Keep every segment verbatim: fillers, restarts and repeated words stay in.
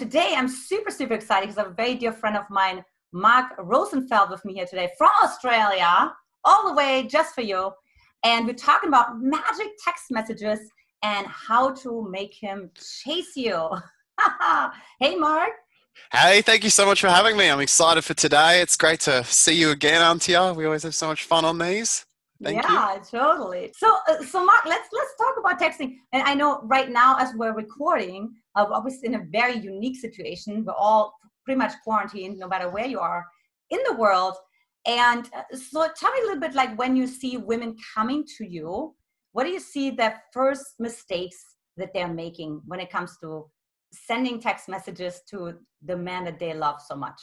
Today, I'm super, super excited because I have a very dear friend of mine, Mark Rosenfeld, with me here today from Australia, all the way just for you. And we're talking about magic text messages and how to make him chase you. Hey, Mark. Hey, thank you so much for having me. I'm excited for today. It's great to see you again, Antia. We always have so much fun on these. Thank yeah, you. Totally. So, uh, so Mark, let's let's talk about texting. And I know right now, as we're recording, uh, we're obviously in a very unique situation. We're all pretty much quarantined, no matter where you are in the world. And uh, so, tell me a little bit, like when you see women coming to you, what do you see their first mistakes that they're making when it comes to sending text messages to the man that they love so much?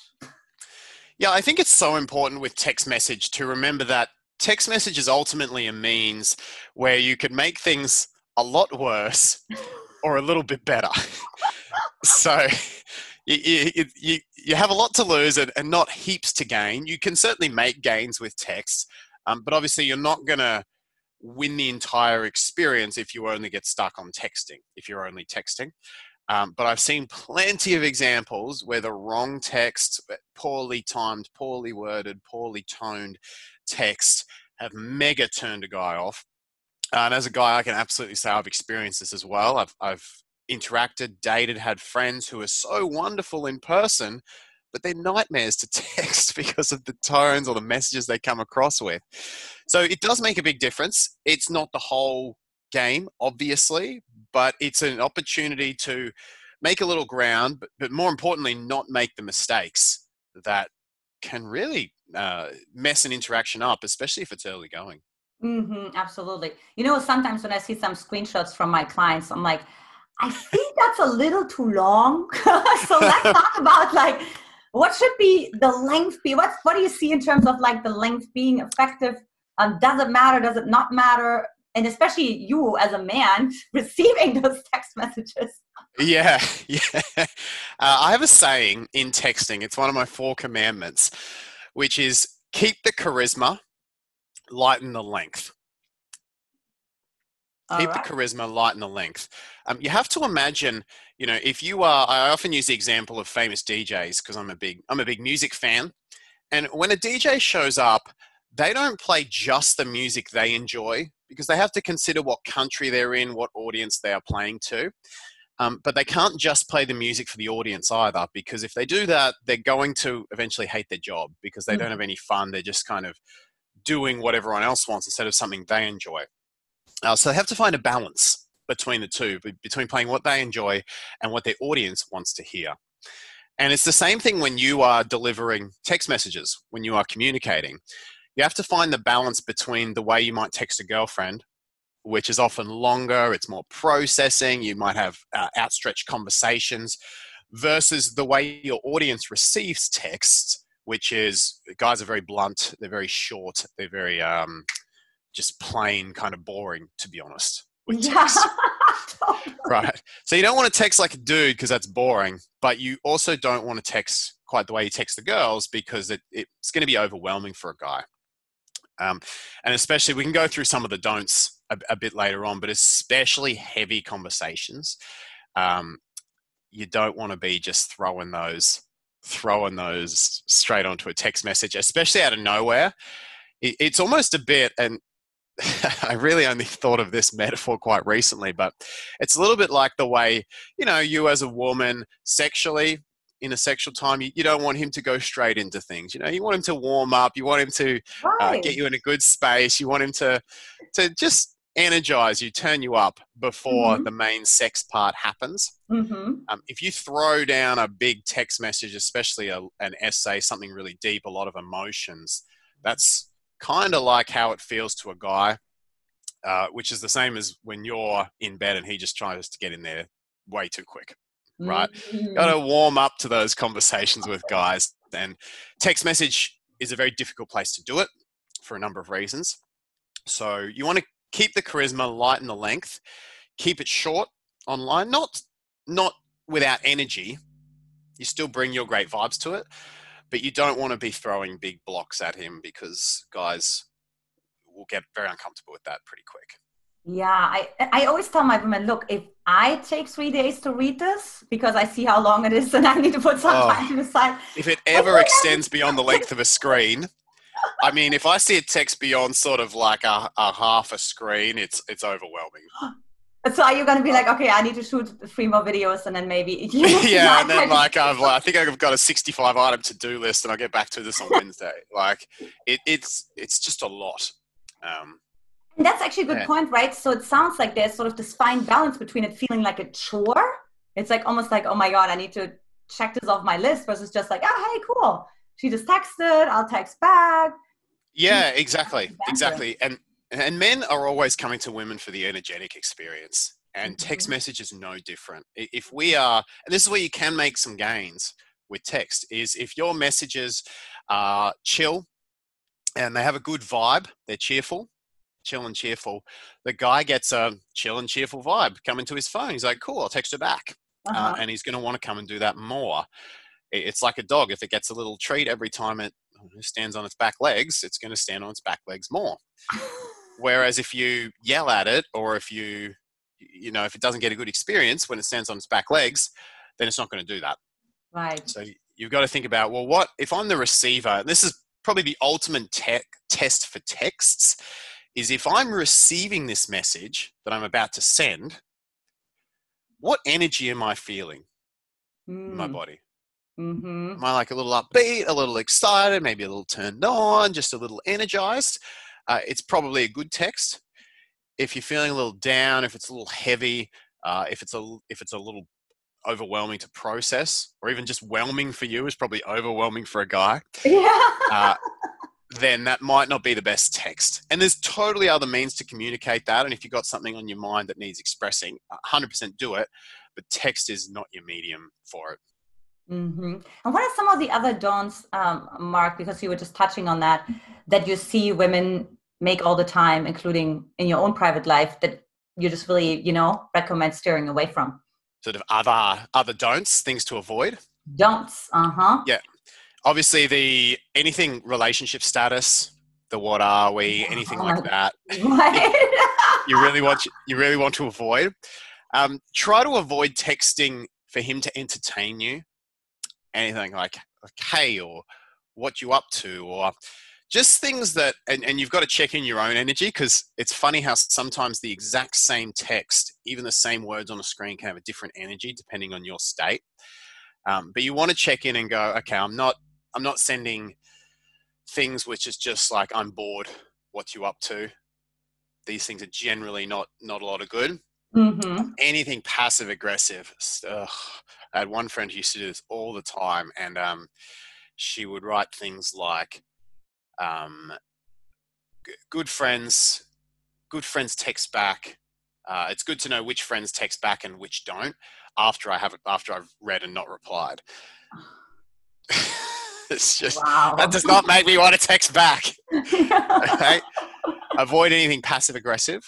Yeah, I think it's so important with text message to remember that text message is ultimately a means where you could make things a lot worse or a little bit better. So you, you, you, you have a lot to lose and, and not heaps to gain. You can certainly make gains with text, um, but obviously you're not going to win the entire experience if you only get stuck on texting, if you're only texting. Um, but I've seen plenty of examples where the wrong text, poorly timed, poorly worded, poorly toned texts have mega turned a guy off. Uh, and as a guy, I can absolutely say I've experienced this as well. I've, I've interacted, dated, had friends who are so wonderful in person, but they're nightmares to text because of the tones or the messages they come across with. So it does make a big difference. It's not the whole game, obviously, but it's an opportunity to make a little ground, but, but more importantly, not make the mistakes that can really uh, mess an interaction up, especially if it's early going. Mm-hmm, absolutely. You know, sometimes when I see some screenshots from my clients, I'm like, I think that's a little too long. So let's talk about like, what should be the length be? What, what do you see in terms of like the length being effective? Um, does it matter? Does it not matter? And especially you as a man receiving those text messages. Yeah, yeah. Uh, I have a saying in texting. It's one of my four commandments, which is keep the charisma, lighten the length. All keep right. the charisma, lighten the length. Um, you have to imagine, you know, if you are, I often use the example of famous D Js because I'm a big, I'm a big music fan. And when a D J shows up, they don't play just the music they enjoy because they have to consider what country they're in, what audience they are playing to. Um, but they can't just play the music for the audience either, because if they do that, they're going to eventually hate their job because they mm-hmm. don't have any fun. They're just kind of doing what everyone else wants instead of something they enjoy. Uh, so they have to find a balance between the two, between playing what they enjoy and what their audience wants to hear. And it's the same thing when you are delivering text messages, when you are communicating. You have to find the balance between the way you might text a girlfriend, which is often longer, it's more processing, you might have uh, outstretched conversations, versus the way your audience receives texts, which is, guys are very blunt, they're very short, they're very um, just plain kind of boring, to be honest, with text. Yeah. Right. So you don't want to text like a dude because that's boring, but you also don't want to text quite the way you text the girls because it, it's going to be overwhelming for a guy. Um, and especially we can go through some of the don'ts a, a bit later on, but especially heavy conversations. Um, you don't want to be just throwing those, throwing those straight onto a text message, especially out of nowhere. It, it's almost a bit, and I really only thought of this metaphor quite recently, but it's a little bit like the way, you know, you as a woman sexually, in a sexual time, you, you don't want him to go straight into things. You know, you want him to warm up. You want him to right. uh, get you in a good space. You want him to, to just energize you, turn you up before mm-hmm. the main sex part happens. Mm-hmm. Um, if you throw down a big text message, especially a, an essay, something really deep, a lot of emotions, that's kind of like how it feels to a guy, uh, which is the same as when you're in bed and he just tries to get in there way too quick. Right? Mm-hmm. Got to warm up to those conversations with guys, and text message is a very difficult place to do it for a number of reasons. So you want to keep the charisma, lighten the length, keep it short online, not, not without energy. You still bring your great vibes to it, but you don't want to be throwing big blocks at him because guys will get very uncomfortable with that pretty quick. Yeah, I, I always tell my women, look, if I take three days to read this, because I see how long it is and I need to put some oh, time to the side. If it ever extends beyond the length of a screen, I mean, if I see a text beyond sort of like a, a half a screen, it's it's overwhelming. So are you going to be like, okay, I need to shoot three more videos and then maybe. You know, yeah, and then like, I've, like, I think I've got a sixty-five item to-do list and I'll get back to this on Wednesday. Like, it, it's it's just a lot. Um, and that's actually a good yeah. point, right? So it sounds like there's sort of this fine balance between it feeling like a chore. It's like almost like, oh my God, I need to check this off my list versus just like, oh, hey, cool. She just texted, I'll text back. Yeah, exactly, exactly. And And men are always coming to women for the energetic experience, and text message is no different. If we are, and this is where you can make some gains with text, is if your messages are chill and they have a good vibe, they're cheerful, chill and cheerful. The guy gets a chill and cheerful vibe coming to his phone. He's like, cool, I'll text her back. Uh-huh. Uh, and he's going to want to come and do that more. It's like a dog. If it gets a little treat every time it stands on its back legs, it's going to stand on its back legs more. Whereas if you yell at it, or if you, you know, if it doesn't get a good experience when it stands on its back legs, then it's not going to do that. Right. So you've got to think about, well, what if I'm the receiver? And this is probably the ultimate tech test for texts, is if I'm receiving this message that I'm about to send, what energy am I feeling mm. in my body? Mm-hmm. Am I like a little upbeat, a little excited, maybe a little turned on, just a little energized? Uh, it's probably a good text. If you're feeling a little down, if it's a little heavy, uh, if it's a if it's a little overwhelming to process, or even just whelming for you is probably overwhelming for a guy. Yeah. uh, then that might not be the best text. And there's totally other means to communicate that. And if you've got something on your mind that needs expressing, one hundred percent do it. But text is not your medium for it. Mm-hmm. And what are some of the other don'ts, um, Mark, because you were just touching on that, that you see women make all the time, including in your own private life, that you just really, you know, recommend steering away from? Sort of other other don'ts, things to avoid? Don'ts, uh-huh. Yeah. Obviously, the anything relationship status, the what are we, oh, anything like that. Right? you, you, really want, you really want to avoid. Um, try to avoid texting for him to entertain you. Anything like, like, hey, or what you up to, or just things that, and, and you've got to check in your own energy, because it's funny how sometimes the exact same text, even the same words on a screen, can have a different energy depending on your state. Um, but you want to check in and go, okay, I'm not, I'm not sending things which is just like, I'm bored, what you up to. These things are generally not, not a lot of good. Mm-hmm. Anything passive aggressive. Ugh. I had one friend who used to do this all the time, and um, she would write things like, um, g- good friends, good friends text back. Uh, it's good to know which friends text back and which don't after I have after I've read and not replied. It's just, wow. That does not make me want to text back. Okay? Avoid anything passive aggressive.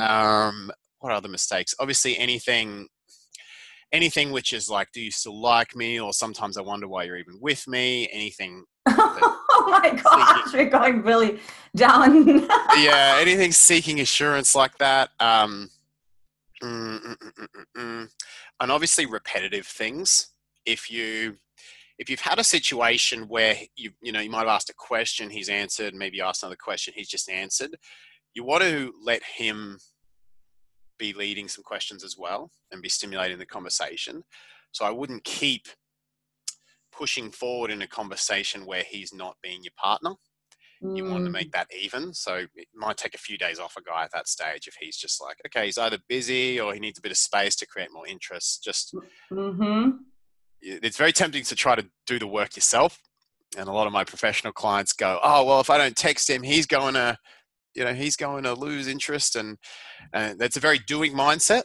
Um, What other mistakes? Obviously, anything, anything which is like, do you still like me? Or sometimes I wonder why you're even with me. Anything. Oh my gosh, we're going really down. Yeah, anything seeking assurance like that. Um, mm, mm, mm, mm, mm. And obviously, repetitive things. If you, if you've had a situation where you, you know, you might have asked a question, he's answered. Maybe you asked another question, he's just answered. You want to let him be leading some questions as well and be stimulating the conversation. So I wouldn't keep pushing forward in a conversation where he's not being your partner. Mm. You want to make that even. So it might take a few days off a guy at that stage if he's just like, okay, he's either busy or he needs a bit of space to create more interest. Just, mm-hmm. It's very tempting to try to do the work yourself. And a lot of my professional clients go, oh, well, if I don't text him, he's going to, you know, he's going to lose interest. And uh, that's a very doing mindset.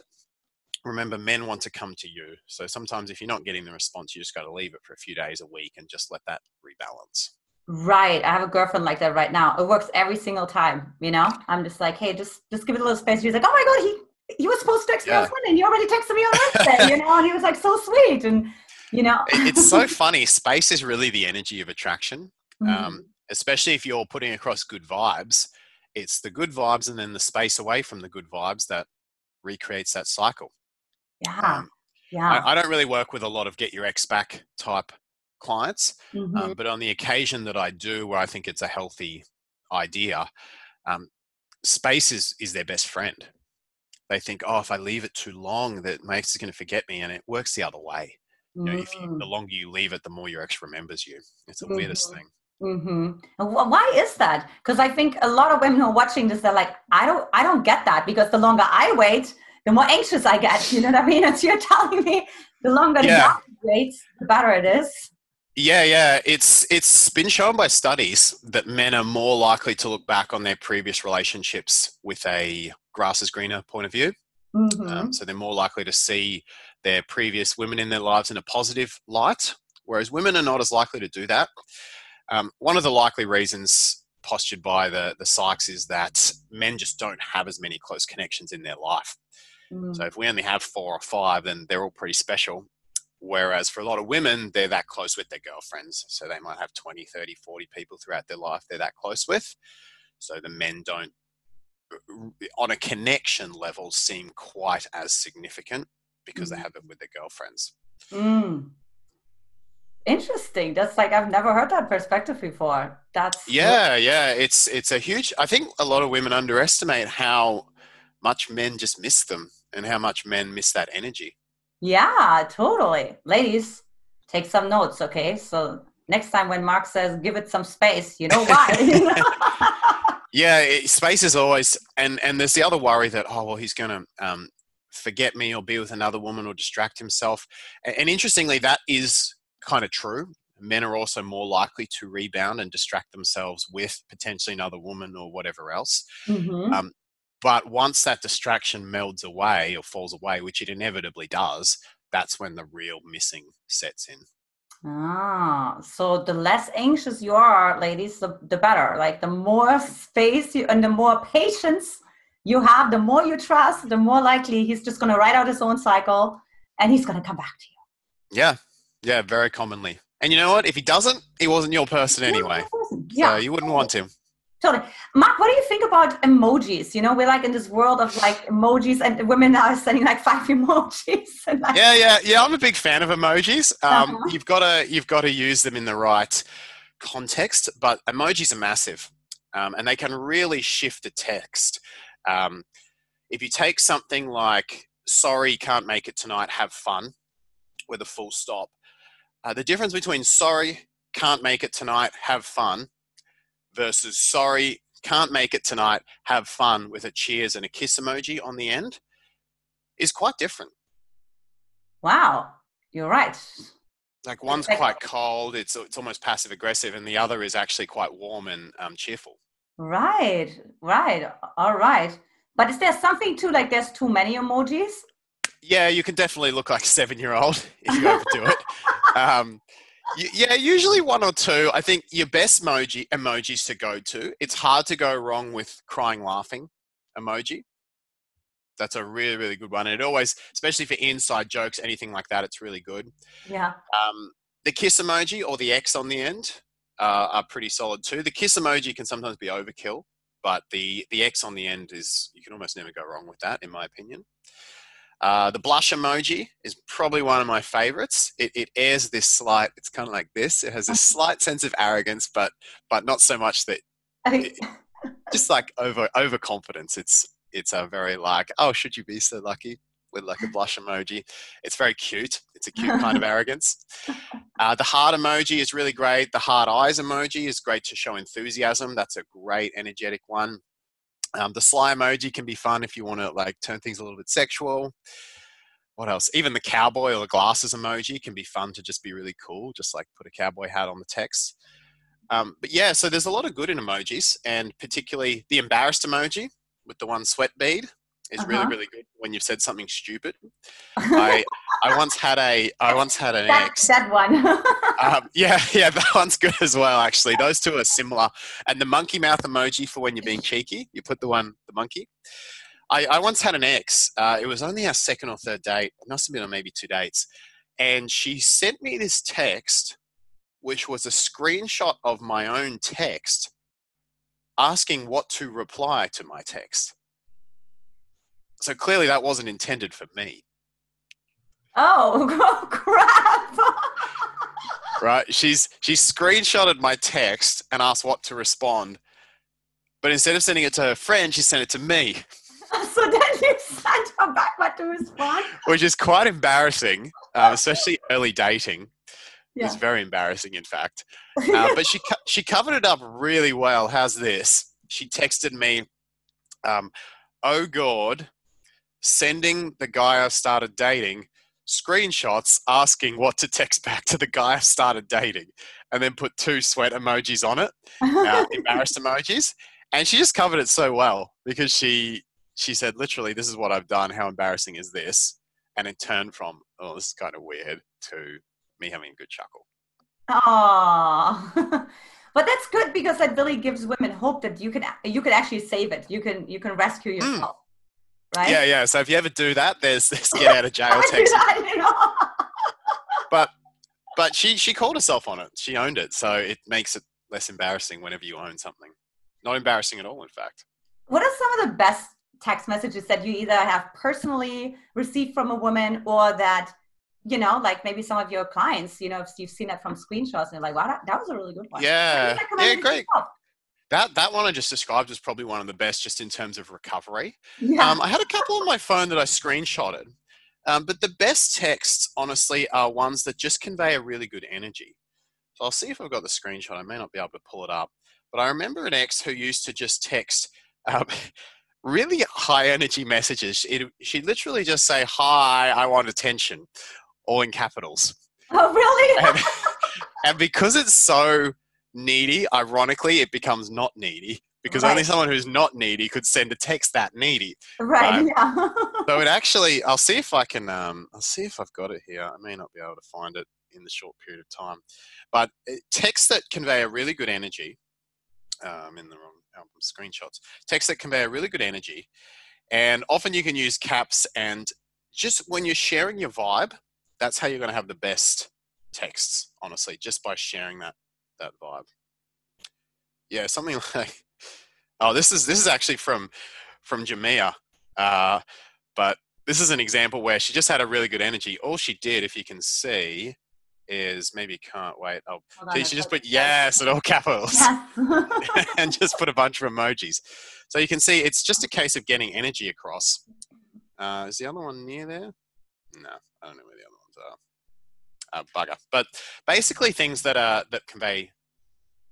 Remember, men want to come to you. So sometimes if you're not getting the response, you just got to leave it for a few days, a week, and just let that rebalance. Right. I have a girlfriend like that right now. It works every single time, you know. I'm just like, hey, just just give it a little space. He's like, oh my God, he, he was supposed to text yeah. me on Sunday and you already texted me on Wednesday, you know. And he was like so sweet. And, you know. It's so funny. Space is really the energy of attraction, mm-hmm. um, especially if you're putting across good vibes. It's the good vibes and then the space away from the good vibes that recreates that cycle. Yeah. Um, yeah. I, I don't really work with a lot of get your ex back type clients, mm-hmm. um, but on the occasion that I do where I think it's a healthy idea, um, space is, is their best friend. They think, oh, if I leave it too long, that my ex is going to forget me. And it works the other way. You know, mm-hmm. if you, the longer you leave it, the more your ex remembers you. It's the mm-hmm. weirdest thing. Mm-hmm. And why is that? Because I think a lot of women who are watching this, they're like, I don't, I don't get that, because the longer I wait, the more anxious I get. You know what I mean? And so you're telling me the longer yeah. you wait, the better it is. Yeah, yeah. It's it's been shown by studies that men are more likely to look back on their previous relationships with a grass is greener point of view. Mm-hmm. Um, so they're more likely to see their previous women in their lives in a positive light, whereas women are not as likely to do that. Um, one of the likely reasons postured by the, the psychs is that men just don't have as many close connections in their life. Mm. So if we only have four or five, then they're all pretty special. Whereas for a lot of women, they're that close with their girlfriends. So they might have twenty, thirty, forty people throughout their life they're that close with. So the men don't, on a connection level, seem quite as significant because mm. they have it with their girlfriends. Mm. Interesting. That's like, I've never heard that perspective before. That's yeah, yeah. It's it's a huge, I think a lot of women underestimate how much men just miss them and how much men miss that energy. Yeah, totally. Ladies, take some notes, okay? So next time when Mark says, give it some space, you know why. yeah, it, space is always, and, and there's the other worry that, oh, well, he's going to um, forget me or be with another woman or distract himself. And, and interestingly, that is kind of true. Men are also more likely to rebound and distract themselves with potentially another woman or whatever else. Mm-hmm. Um, but once that distraction melds away or falls away, which it inevitably does, that's when the real missing sets in. Ah, so the less anxious you are, ladies, the, the better. Like the more space you, and the more patience you have, the more you trust, the more likely he's just going to ride out his own cycle and he's going to come back to you. Yeah. Yeah, very commonly. And you know what? If he doesn't, he wasn't your person anyway. Yeah, so you wouldn't want him. Totally. Mark, what do you think about emojis? You know, we're like in this world of like emojis and women are sending like five emojis. And like yeah, yeah, yeah. I'm a big fan of emojis. Um, uh-huh. You've got to you've got to use them in the right context, but emojis are massive um, and they can really shift the text. Um, if you take something like, sorry, can't make it tonight, have fun, with a full stop. Uh, the difference between sorry, can't make it tonight, have fun, versus sorry, can't make it tonight, have fun with a cheers and a kiss emoji on the end is quite different. Wow, you're right. Like one's quite cold, it's, it's almost passive aggressive, and the other is actually quite warm and um, cheerful. Right, right, all right. But is there something too, like there's too many emojis? Yeah, you can definitely look like a seven-year-old if you overdo it. Um, you, yeah, usually one or two. I think your best emoji, emojis to go to. It's hard to go wrong with crying, laughing emoji. That's a really, really good one. And it always, especially for inside jokes, anything like that, it's really good. Yeah. Um, the kiss emoji or the X on the end uh, are pretty solid too. The kiss emoji can sometimes be overkill, but the, the X on the end is, you can almost never go wrong with that, in my opinion. Uh, the blush emoji is probably one of my favorites. It, it airs this slight, it's kind of like this. It has a slight sense of arrogance, but, but not so much that, it, just like over, overconfidence. It's, it's a very like, oh, should you be so lucky with like a blush emoji. It's very cute. It's a cute kind of arrogance. Uh, the heart emoji is really great. The heart eyes emoji is great to show enthusiasm. That's a great energetic one. Um, the sly emoji can be fun if you want to like turn things a little bit sexual. What else? Even the cowboy or the glasses emoji can be fun to just be really cool. Just like put a cowboy hat on the text. Um, but yeah, so there's a lot of good in emojis, and particularly the embarrassed emoji with the one sweat bead is uh-huh. really, really good when you've said something stupid. I, I once had a, I once had an that, ex. That one. um, yeah, yeah, that one's good as well, actually. Those two are similar. And the monkey mouth emoji for when you're being cheeky, you put the one, the monkey. I, I once had an ex. Uh, it was only our second or third date. It must have been on maybe two dates. And she sent me this text, which was a screenshot of my own text asking what to reply to my text. So clearly that wasn't intended for me. Oh, crap. Right? She's, she screenshotted my text and asked what to respond. But instead of sending it to her friend, she sent it to me. So then you sent her back what to respond? Which is quite embarrassing, uh, especially early dating. Yeah. It's very embarrassing, in fact. Uh, but she she covered it up really well. How's this? She texted me, um, oh, God, sending the guy I started dating screenshots asking what to text back to the guy I started dating, and then put two sweat emojis on it, uh, embarrassed emojis. And she just covered it so well because she she said, literally, this is what I've done. How embarrassing is this? And it turned from, oh, this is kind of weird, to me having a good chuckle. Oh, but that's good because that really gives women hope that you can, you can actually save it. You can, you can rescue yourself. Mm. Right? Yeah, yeah. So if you ever do that, there's this get out of jail text. But but she she called herself on it. She owned it. So it makes it less embarrassing whenever you own something. Not embarrassing at all, in fact. What are some of the best text messages that you either have personally received from a woman, or that, you know, like maybe some of your clients, you know, if you've seen that from screenshots and you're like, wow, that, that was a really good one. Yeah. Yeah, great. Yourself? That that one I just described was probably one of the best just in terms of recovery. Yeah. Um, I had a couple on my phone that I screenshotted. Um, but the best texts, honestly, are ones that just convey a really good energy. So I'll see if I've got the screenshot. I may not be able to pull it up. But I remember an ex who used to just text um, really high energy messages. It, she'd literally just say, hi, I want attention, all in capitals. Oh, really? And, and because it's so needy, ironically, it becomes not needy, because right. only someone who's not needy could send a text that needy. Right. right? Yeah. So it actually, I'll see if I can, um, I'll see if I've got it here. I may not be able to find it in the short period of time, but texts that convey a really good energy, um, in the wrong album screenshots, texts that convey a really good energy. And often you can use caps, and just when you're sharing your vibe, that's how you're going to have the best texts, honestly, just by sharing that. that vibe. Yeah, something like, oh, this is this is actually from from Jamia, uh but this is an example where she just had a really good energy. All she did, if you can see, is maybe can't wait oh so she just put yes in all capitals. Yes. And just put a bunch of emojis, so you can see it's just a case of getting energy across. Uh is the other one near there? No, I don't know where the other ones are. Uh, bugger. But basically things that are that convey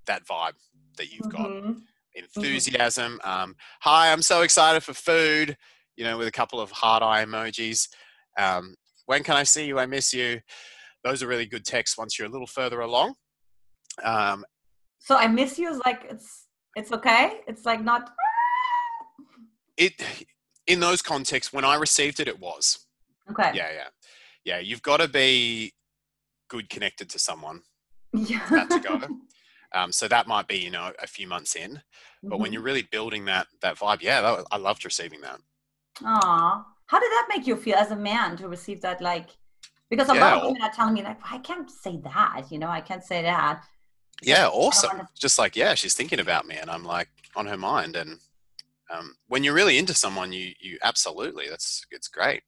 that vibe that you've mm-hmm. got. Enthusiasm. Mm-hmm. Um, hi, I'm so excited for food, you know, with a couple of heart eye emojis. Um, when can I see you? I miss you. Those are really good texts once you're a little further along. Um, so I miss you is like, it's, it's okay. It's like not. It, in those contexts, when I received it, it was. Okay. Yeah. Yeah. Yeah. You've got to be good connected to someone. Yeah. About to go. Um, so that might be, you know, a few months in, but mm-hmm. when you're really building that, that vibe, yeah, that was, I loved receiving that. Aw, how did that make you feel as a man to receive that? Like, because a yeah, lot of women are telling me like, I can't say that, you know, I can't say that. Yeah. Awesome. To- Just like, yeah, she's thinking about me and I'm like on her mind. And, um, when you're really into someone, you, you absolutely, that's, it's great.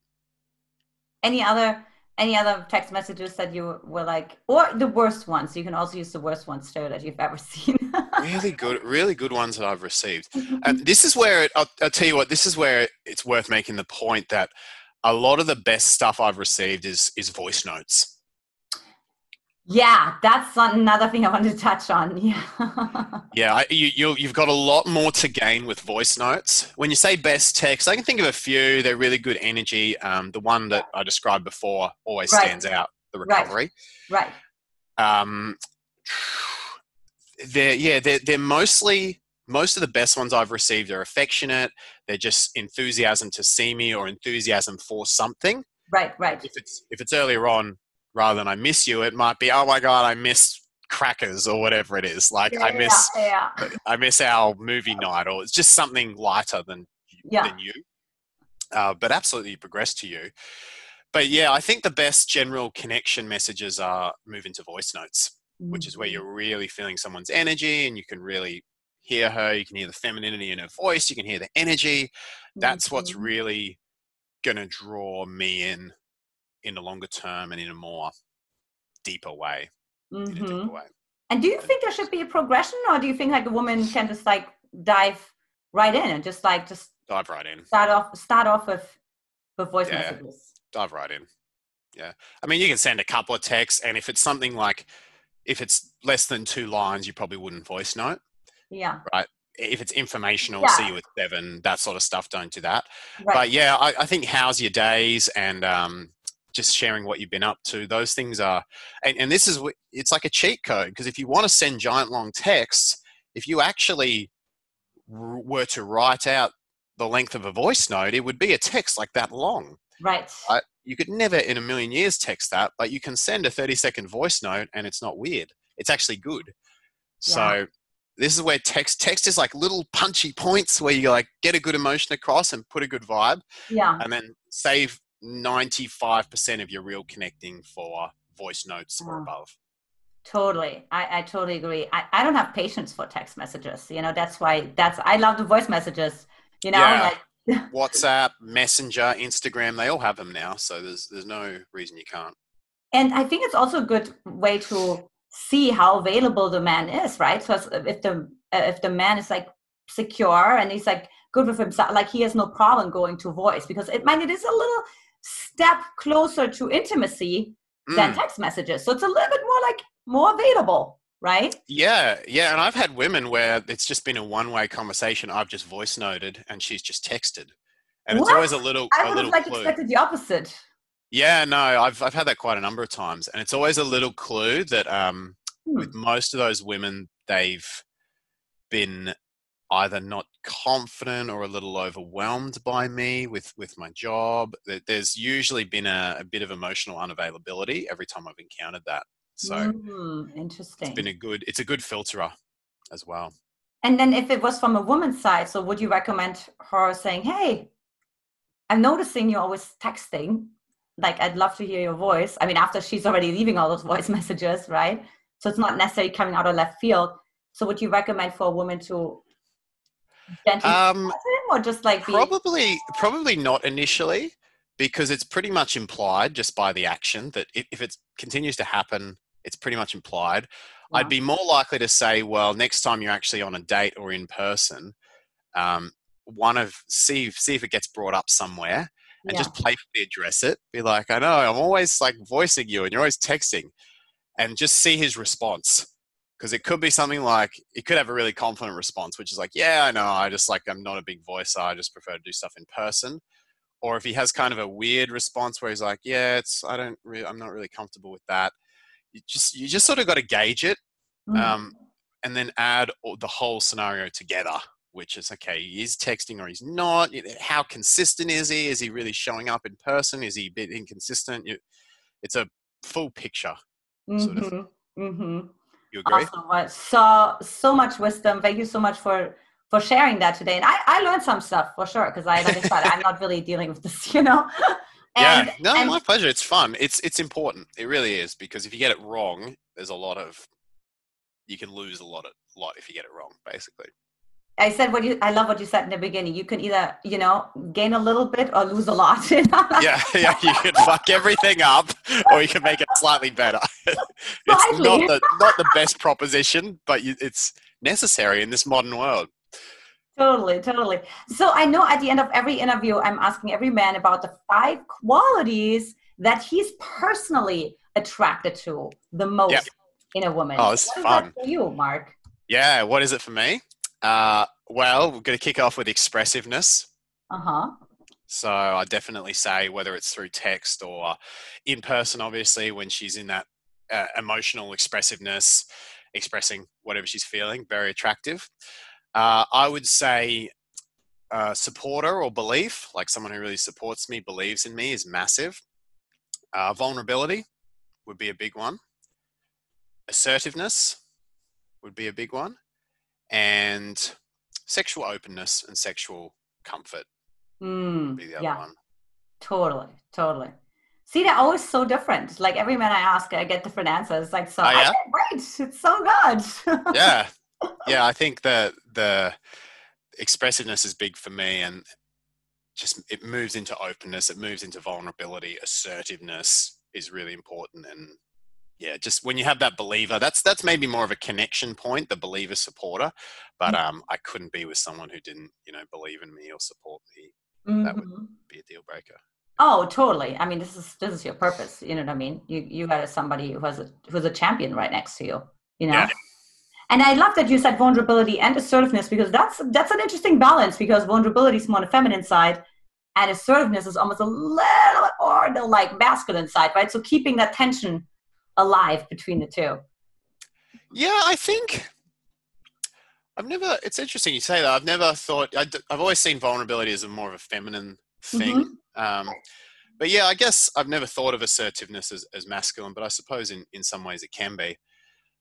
Any other, Any other text messages that you were like, or the worst ones? You can also use the worst ones too that you've ever seen. Really good, really good ones that I've received. And this is where it, I'll, I'll tell you what, this is where it's worth making the point that a lot of the best stuff I've received is, is voice notes. Yeah. That's another thing I wanted to touch on. Yeah. Yeah. I, you, you, you've got a lot more to gain with voice notes. When you say best text, I can think of a few. They're really good energy. Um, the one that I described before always right. stands out, the recovery. Right. right. Um, they're, yeah, they're, they're mostly, most of the best ones I've received are affectionate. They're just enthusiasm to see me or enthusiasm for something. Right. Right. If it's, if it's earlier on, rather than I miss you, it might be, oh my God, I miss crackers or whatever it is. Like yeah, I miss, yeah. I miss our movie night, or it's just something lighter than, yeah. than you, uh, but absolutely progress to you. But yeah, I think the best general connection messages are move into voice notes, mm-hmm. which is where you're really feeling someone's energy and you can really hear her, you can hear the femininity in her voice, you can hear the energy. That's mm-hmm. what's really going to draw me in in the longer term and in a more deeper way. Mm-hmm. In a deeper way. And do you think there should be a progression, or do you think like a woman can just like dive right in and just like just dive right in? Start off start off with with voice yeah. messages. Dive right in. Yeah. I mean, you can send a couple of texts, and if it's something like, if it's less than two lines, you probably wouldn't voice note. Yeah. Right. If it's informational, yeah. see you at seven, that sort of stuff, don't do that. Right. But yeah, I, I think how's your days and um, just sharing what you've been up to, those things are, and, and this is, it's like a cheat code, because if you want to send giant long texts, if you actually were to write out the length of a voice note, it would be a text like that long. Right. Right? You could never in a million years text that, but you can send a thirty second voice note and it's not weird. It's actually good. Yeah. So this is where text, text is like little punchy points where you like get a good emotion across and put a good vibe. Yeah. And then save ninety-five percent of your real connecting for voice notes or above. Totally. I, I totally agree. I, I don't have patience for text messages. You know, that's why that's, I love the voice messages, you know, yeah. like, WhatsApp, Messenger, Instagram, they all have them now. So there's there's no reason you can't. And I think it's also a good way to see how available the man is, right? So if the if the man is like secure and he's like good with himself, like he has no problem going to voice, because it might, it is a little step closer to intimacy mm. than text messages. So it's a little bit more like more available, right? Yeah. Yeah. And I've had women where it's just been a one-way conversation. I've just voice noted and she's just texted. And what? It's always a little, I would a little have, like, clue. Expected the opposite. Yeah, no, I've, I've had that quite a number of times, and it's always a little clue that, um, hmm. with most of those women, they've been either not confident or a little overwhelmed by me with, with my job. There's usually been a, a bit of emotional unavailability every time I've encountered that. So mm, interesting. It's been a good, it's a good filterer as well. And then if it was from a woman's side, so would you recommend her saying, hey, I'm noticing you're always texting. Like, I'd love to hear your voice. I mean, after she's already leaving all those voice messages, right? So it's not necessarily coming out of left field. So would you recommend for a woman to gently um, him, or just like be- probably, probably not initially, because it's pretty much implied just by the action that if it continues to happen, it's pretty much implied. Yeah. I'd be more likely to say, well, next time you're actually on a date or in person, um, one of see, see if it gets brought up somewhere and yeah. just playfully address it. Be like, I know, I'm always like voicing you and you're always texting, and just see his response. Because it could be something like, it could have a really confident response, which is like, yeah, I know, I just like, I'm not a big voicer. I just prefer to do stuff in person. Or if he has kind of a weird response where he's like, yeah, it's, I don't really, I'm not really comfortable with that. You just, you just sort of got to gauge it. Um, mm. And then add the whole scenario together, which is, okay, he is texting or he's not. How consistent is he? Is he really showing up in person? Is he a bit inconsistent? It's a full picture. Mm-hmm. Sort of. Mm-hmm. You agree? Awesome. So, so much wisdom. Thank you so much for for sharing that today. And I, I learned some stuff for sure, because I, like I said, I'm not really dealing with this, you know? And, yeah, no, and my pleasure. It's fun. It's it's important. It really is, because if you get it wrong, there's a lot of, you can lose a lot, of, lot if you get it wrong, basically. I said what you, I love what you said in the beginning. You can either, you know, gain a little bit or lose a lot. You know? Yeah, yeah, you can fuck everything up, or you can make it slightly better. It's slightly. not the not the best proposition, but you, it's necessary in this modern world. Totally, totally. So I know at the end of every interview, I'm asking every man about the five qualities that he's personally attracted to the most yep. in a woman. Oh, it's fun. Is that for you, Mark? Yeah, what is it for me? Uh, well, we're going to kick off with expressiveness. Uh-huh. So I definitely say, whether it's through text or in person, obviously, when she's in that uh, emotional expressiveness, expressing whatever she's feeling, very attractive. Uh, I would say uh, supporter or belief, like someone who really supports me, believes in me, is massive. Uh, vulnerability would be a big one. Assertiveness would be a big one. And sexual openness and sexual comfort mm, would be the other yeah. one. Totally, totally. See, they're always so different. Like every man I ask, I get different answers. Like, so oh, yeah? I can't wait. It's so good. Yeah. Yeah, I think that the expressiveness is big for me, and just it moves into openness, it moves into vulnerability. Assertiveness is really important, and yeah, just when you have that believer, that's that's maybe more of a connection point, the believer supporter. But um, I couldn't be with someone who didn't, you know, believe in me or support me. Mm-hmm. That would be a deal breaker. Oh, totally. I mean, this is this is your purpose. You know what I mean? You you got somebody who has a, who's a champion right next to you. You know. Yeah. And I love that you said vulnerability and assertiveness, because that's that's an interesting balance, because vulnerability is more on the feminine side, and assertiveness is almost a little bit more the like masculine side, right? So keeping that tension alive between the two. Yeah, I think I've never, it's interesting you say that. I've never thought, I, I've always seen vulnerability as a more of a feminine thing. Mm-hmm. Um, but yeah, I guess I've never thought of assertiveness as, as masculine, but I suppose in, in some ways it can be.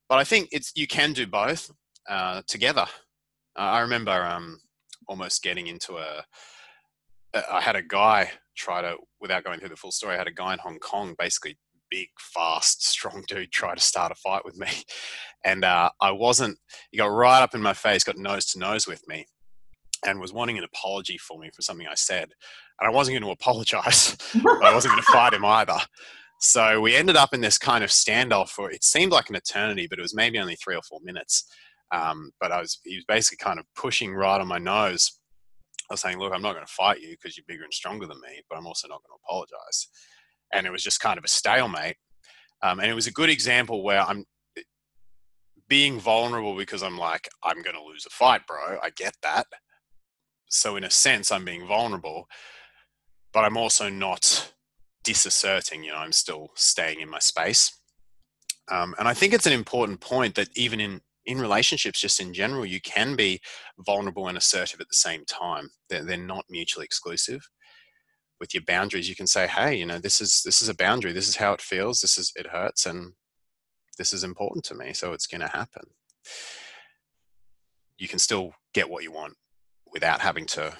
But I think it's, you can do both uh, together. Uh, I remember um, almost getting into a, I had a guy try to, without going through the full story, I had a guy in Hong Kong basically big, fast, strong dude try to start a fight with me. And uh, I wasn't, he got right up in my face, got nose to nose with me, and was wanting an apology for me for something I said. And I wasn't going to apologize, but I wasn't going to fight him either. So we ended up in this kind of standoff for, it seemed like an eternity, but it was maybe only three or four minutes. Um, but I was, he was basically kind of pushing right on my nose. I was saying, look, I'm not going to fight you because you're bigger and stronger than me, but I'm also not going to apologize. And it was just kind of a stalemate. Um, and it was a good example where I'm being vulnerable because I'm like, I'm going to lose a fight, bro. I get that. So in a sense, I'm being vulnerable, but I'm also not disasserting, you know, I'm still staying in my space. Um, and I think it's an important point that even in, in relationships, just in general, you can be vulnerable and assertive at the same time. They're, they're not mutually exclusive. With your boundaries, you can say, hey, you know, this is, this is a boundary. This is how it feels. This is, it hurts. And this is important to me. So it's going to happen. You can still get what you want without having to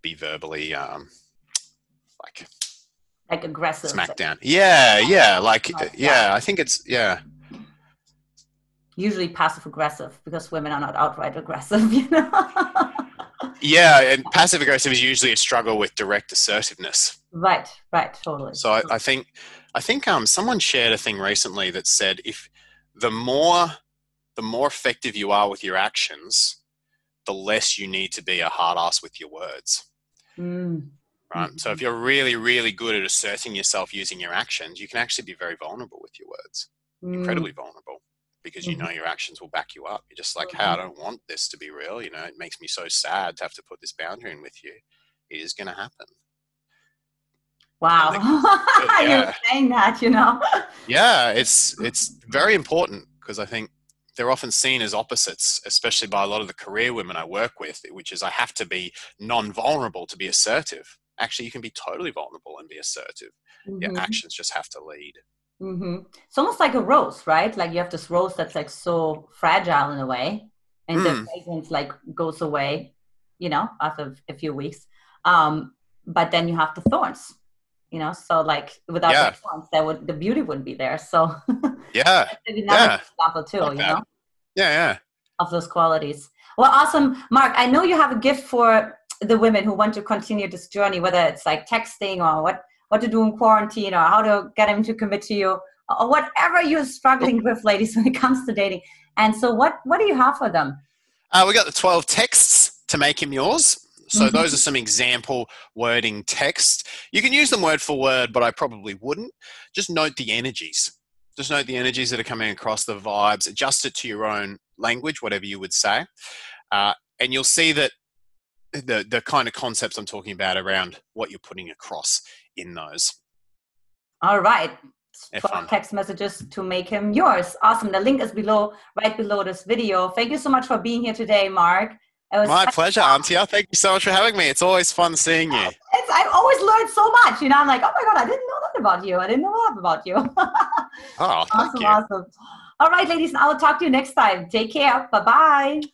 be verbally, um, like, like aggressive. Smackdown. Yeah. Yeah. Like, yeah, I think it's, yeah. Usually passive aggressive, because women are not outright aggressive, you know? Yeah, and passive aggressive is usually a struggle with direct assertiveness. Right, right, totally. So I, I think, I think um, someone shared a thing recently that said if the more, the more effective you are with your actions, the less you need to be a hard ass with your words. Mm. Right. Mm-hmm. So if you're really, really good at asserting yourself using your actions, you can actually be very vulnerable with your words. Mm. Incredibly vulnerable. Because you know your actions will back you up. You're just like, hey, I don't want this to be real. You know, it makes me so sad to have to put this boundary in with you. It is going to happen. Wow. Yeah. You're saying that, you know. Yeah, it's, it's very important, because I think they're often seen as opposites, especially by a lot of the career women I work with, which is I have to be non-vulnerable to be assertive. Actually, you can be totally vulnerable and be assertive. Mm-hmm. Your actions just have to lead. Mm-hmm. It's almost like a rose, right? Like you have this rose that's like so fragile in a way, and mm. the fragrance like goes away, you know, after a few weeks. Um, but then you have the thorns, you know. So like without yeah. the thorns, there would the beauty wouldn't be there. So yeah, yeah, example too, like you that. know, yeah, yeah, of those qualities. Well, awesome, Mark. I know you have a gift for the women who want to continue this journey, whether it's like texting or what. what to do in quarantine, or how to get him to commit to you, or whatever you're struggling with, ladies, when it comes to dating. And so what, what do you have for them? Uh, we got the twelve texts to make him yours. So mm-hmm. those are some example wording texts. You can use them word for word, but I probably wouldn't. Just note the energies. Just note the energies that are coming across, the vibes, adjust it to your own language, whatever you would say. Uh, and you'll see that The, the kind of concepts I'm talking about around what you're putting across in those. All right. twelve text messages to make him yours. Awesome. The link is below, right below this video. Thank you so much for being here today, Mark. It was my pleasure, Antia. Thank you so much for having me. It's always fun seeing you. It's, I've always learned so much. You know, I'm like, oh my God, I didn't know that about you. I didn't know that about you. Oh, thank awesome, you. Awesome. All right, ladies. I'll talk to you next time. Take care. Bye-bye.